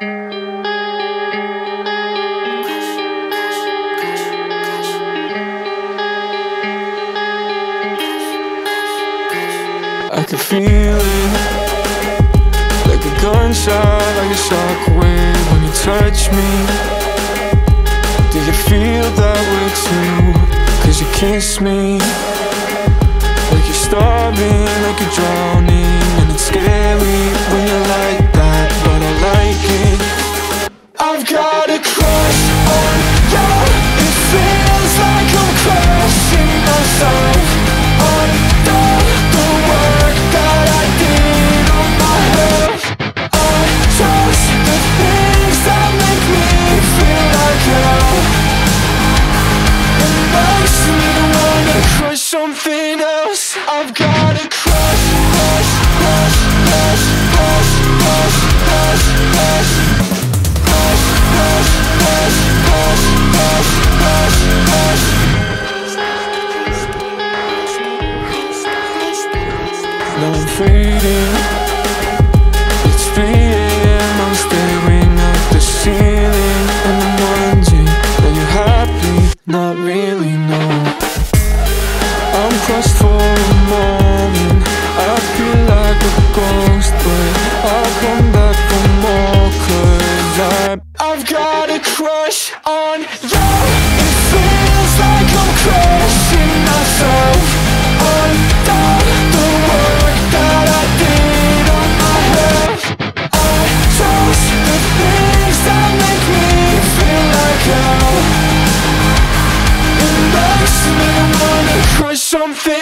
I can feel it, like a gunshot, like a shockwave when you touch me. Do you feel that way too? Cause you kiss me, like you're starving, like you're drowning. And it's scary when you're like that, but I like it. I've got a crush on you. It feels like I'm crashing myself on the world. Something else. I've got a crush, crush, crush, crush, crush, crush, crush, crush, crush, crush, crush, crush, crush, crush, crush. Now I'm fading. It's 3 AM. I'm staring at the ceiling, and I'm wondering, are you happy? Not really, no. I'm crushed for a moment. I feel like a ghost, but I'll come back for more. Cause I've got a crush on you. It feels like I'm crushing myself on the work that I did on my hair. I chose the things that make me feel like hell. It makes me wanna crush something.